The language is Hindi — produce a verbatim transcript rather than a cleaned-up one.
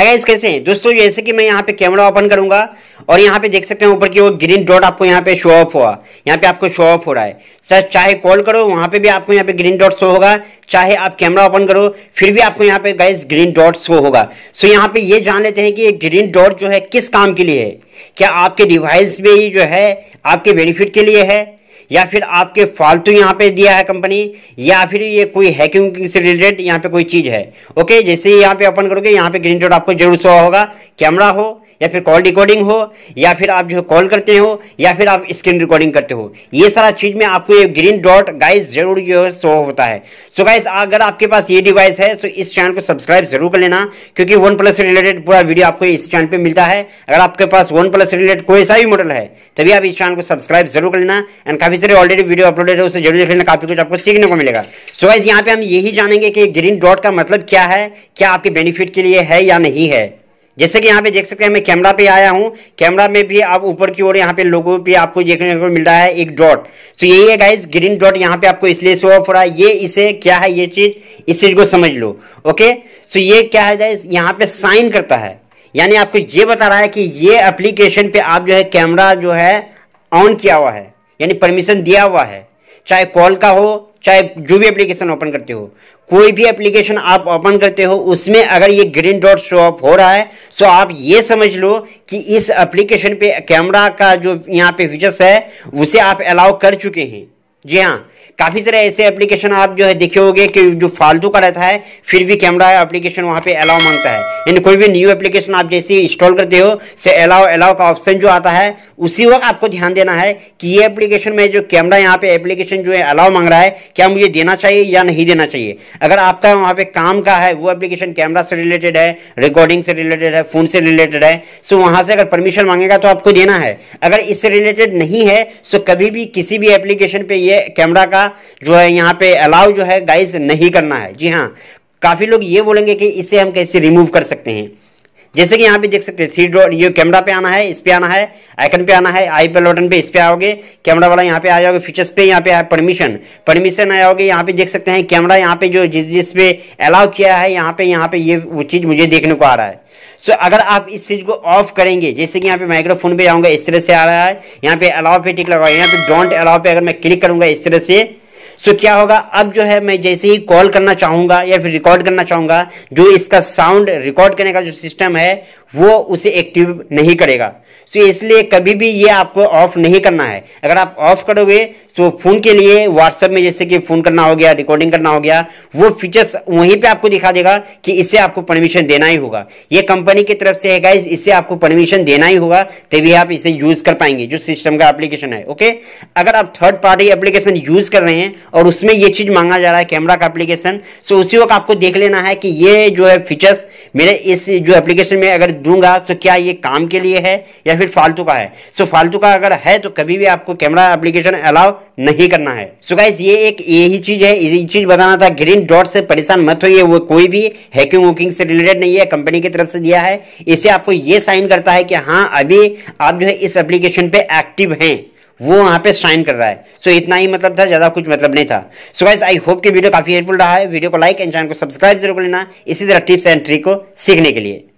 हाय गाइस, कैसे हैं दोस्तों। जैसे कि मैं यहाँ पे कैमरा ओपन करूंगा और यहाँ पे देख सकते हैं ऊपर की वो ग्रीन डॉट आपको यहाँ पे शो ऑफ हुआ, यहाँ पे आपको शो ऑफ हो रहा है। सर चाहे कॉल करो वहाँ पे भी आपको यहाँ पे ग्रीन डॉट शो होगा, चाहे आप कैमरा ओपन करो फिर भी आपको यहाँ पे गाइस ग्रीन डॉट शो होगा। सो यहाँ पे ये जान लेते हैं कि ये ग्रीन डॉट जो है किस काम के लिए है। क्या आपके डिवाइस में ही जो है आपके बेनिफिट के लिए है, या फिर आपके फालतू यहाँ पे दिया है कंपनी, या फिर ये कोई हैकिंग से रिलेटेड यहाँ पे कोई चीज़ है। ओके, जैसे ही यहाँ पे ओपन करोगे यहाँ पे ग्रीन डॉट आपको जरूर शो होगा। कैमरा हो या फिर कॉल रिकॉर्डिंग हो या फिर आप जो कॉल करते हो या फिर आप स्क्रीन रिकॉर्डिंग करते हो, ये सारा चीज़ में आपको ये ग्रीन डॉट गाइस जरूर जो है शो होता है। सो गाइस, अगर आपके पास ये डिवाइस है तो इस चैनल को सब्सक्राइब जरूर कर लेना, क्योंकि वन प्लस से रिलेटेड पूरा वीडियो आपको इस चैनल पर मिलता है। अगर आपके पास वन प्लस से रिलेटेड कोई सा भी मॉडल है तभी आप इस चैनल को सब्सक्राइब जरूर कर लेना। एंड काफी सारे ऑलरेडी वीडियो अपलोडेड है, उसे जरूर देख लेना, काफी कुछ आपको सीखने को मिलेगा। सो गाइस, यहाँ पे हम यही जानेंगे कि ग्रीन डॉट का मतलब क्या है, क्या आपके बेनिफिट के लिए है या नहीं है। जैसे कि यहाँ पे देख सकते हैं मैं कैमरा पे आया हूँ, कैमरा में भी आप ऊपर की ओर यहाँ पे लोगों पे आपको देखने को मिल रहा है एक डॉट। सो यही है गाइस, ग्रीन डॉट यहाँ पे आपको इसलिए शो ऑफ हो रहा है। ये इसे क्या है, ये चीज इस चीज को समझ लो। ओके, सो ये क्या है गाइस, यहाँ पे साइन करता है, यानी आपको ये बता रहा है कि ये एप्लीकेशन पे आप जो है कैमरा जो है ऑन किया हुआ है, यानी परमिशन दिया हुआ है। चाहे कॉल का हो, चाहे जो भी एप्लीकेशन ओपन करते हो, कोई भी एप्लीकेशन आप ओपन करते हो उसमें अगर ये ग्रीन डॉट शो ऑफ हो रहा है तो आप ये समझ लो कि इस एप्लीकेशन पे कैमरा का जो यहाँ पे फीचर्स है उसे आप अलाउ कर चुके हैं। जी हाँ, काफ़ी सारे ऐसे एप्लीकेशन आप जो है देखे होंगे कि जो फालतू का रहता है फिर भी कैमरा एप्लीकेशन वहाँ पे अलाउ मांगता है, यानी कोई भी न्यू एप्लीकेशन आप जैसे इंस्टॉल करते हो से अलाउ अलाउ का ऑप्शन जो आता है उसी वक्त आपको ध्यान देना है कि ये एप्लीकेशन में जो कैमरा यहाँ पे एप्लीकेशन जो है अलाउ मांग रहा है क्या मुझे देना चाहिए या नहीं देना चाहिए। अगर आपका वहाँ पे काम का है वो एप्लीकेशन कैमरा से रिलेटेड है, रिकॉर्डिंग से रिलेटेड है, फोन से रिलेटेड है, सो वहाँ से अगर परमिशन मांगेगा तो आपको देना है। अगर इससे रिलेटेड नहीं है सो कभी भी किसी भी एप्लीकेशन पे ये कैमरा का जो है यहाँ पे अलाउ जो है गाइस नहीं करना है। जी हाँ, काफी लोग ये बोलेंगे कि इसे हम कैसे रिमूव कर सकते हैं। जैसे कि यहाँ पे देख सकते हैं थ्री डॉट, ये कैमरा पे आना है, इस पे आना है, आइकन पे आना है, आई पे बटन पे इस पे आओगे, कैमरा वाला यहाँ पे आ जाओगे, फीचर्स पे यहाँ पे है परमिशन, परमिशन आओगे, यहाँ पे देख सकते हैं कैमरा यहाँ पे जो जिस जिस पे अलाउ किया है यहाँ पे यहाँ पे ये वो चीज़ मुझे देखने को आ रहा है। सो so, अगर आप इस चीज़ को ऑफ करेंगे, जैसे कि यहाँ पे माइक्रोफोन पे जाऊँगा इस तरह से आ रहा है, यहाँ पे अलाउ पे टिक लगाओ, यहाँ पे डोंट अलाउ पे अगर मैं क्लिक करूँगा इस तरह से, सो so, क्या होगा, अब जो है मैं जैसे ही कॉल करना चाहूँगा या फिर रिकॉर्ड करना चाहूँगा, जो इसका साउंड रिकॉर्ड करने का जो सिस्टम है वो उसे एक्टिव नहीं करेगा। सो so, इसलिए कभी भी ये आपको ऑफ नहीं करना है। अगर आप ऑफ करोगे तो फ़ोन के लिए व्हाट्सएप में जैसे कि फ़ोन करना हो गया, रिकॉर्डिंग करना हो गया, वो फीचर्स वहीं पे आपको दिखा देगा कि इससे आपको परमिशन देना ही होगा। ये कंपनी की तरफ से है गाइस, इससे आपको परमिशन देना ही होगा तभी आप इसे यूज़ कर पाएंगे, जो सिस्टम का एप्लीकेशन है। ओके, अगर आप थर्ड पार्टी एप्लीकेशन यूज़ कर रहे हैं और उसमें ये चीज़ मांगा जा रहा है कैमरा का एप्लीकेशन, सो उसी वक्त आपको देख लेना है कि ये जो है फीचर्स मेरे इस जो एप्लीकेशन में अगर दूंगा तो क्या ये काम के लिए है या फिर फालतू का है। सो फालतू का अगर है तो कभी भी आपको कैमरा एप्लीकेशन अलाउ नहीं करना है। सो so गाइस, ये एक यही चीज है, यही चीज बताना था। ग्रीन डॉट से परेशान मत होइए, वो कोई भी हैकिंग वोकिंग से रिलेटेड नहीं है, कंपनी की तरफ से दिया है। इसे आपको ये साइन करता है कि हाँ अभी आप जो है इस एप्लीकेशन पे एक्टिव हैं, वो वहाँ पे साइन कर रहा है। सो so, इतना ही मतलब था, ज़्यादा कुछ मतलब नहीं था। सो गाइस, आई होप कि वीडियो काफी हेल्पफुल रहा है। वीडियो को लाइक एंड चैनल को सब्सक्राइब जरूर कर लेना, इसी तरह टिप्स एंड ट्रिक को सीखने के लिए।